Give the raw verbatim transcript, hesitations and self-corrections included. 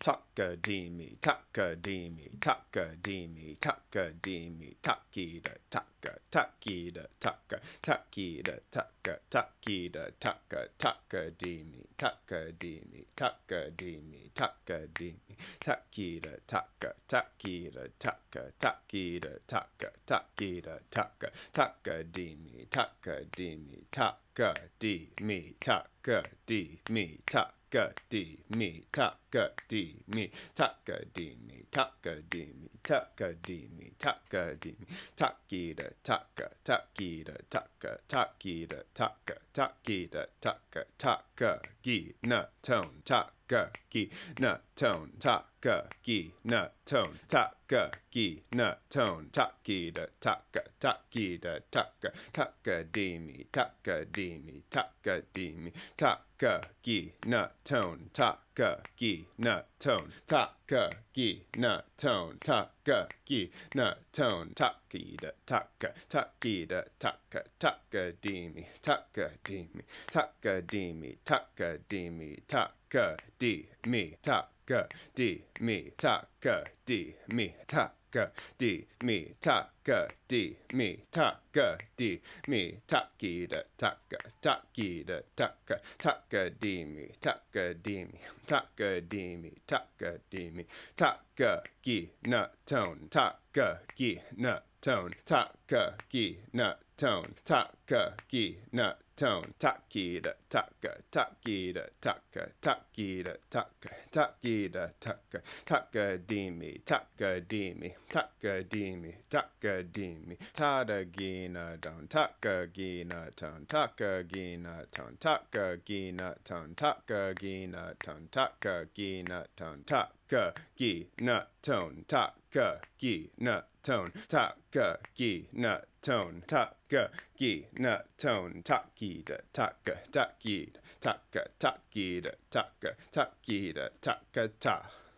Takadimi, Takadimi, Takadimi, Takadimi, Takida, Taka, Takida, Taka, Takida, Taka, Takida, Taka, Takadimi, Takadimi, Takadimi, Takadimi, Takida, Taka, Takida, Taka, Takida, Taka, Takida, Taka, Takadimi, Takadimi, Takadimi, Takadimi, Taka. Takadimi, Takadimi, Takadimi, Takadimi, Takadimi, Takadimi, Takida, Taka, Takida, Taka, Takida, Taka, Takida, Taka, Takagi, nut tone, Takagi, nut tone, Takagi, nut tone, Takagi, nut tone, Takida, Taka, Takida, Taka, Takadimi, Takadimi, Takadimi, Taka. Takagi nut tone, takagi nut tone, takagi nut tone, takagi nut tone, takida taka, takida taka, takadimi, takadimi, takadimi, takadimi, takadimi, takadimi, takadimi, tak. Di me taka di me taka di me takida taka takida taka taka di me taka di me taka di me taka di me taka gi nut tone taka gi nut tone taka gi nut tone taka gi nut tone takida taka takida taka takida taka takida taka takadimi takadimi takadimi takadimi takagina down takagina down takagina down takagina down takagina down takagina down takagina tone takagina tone takagina tone tak Gi nut tone, takida, taka, takida, taka, takida, taka, takida, taka, ta.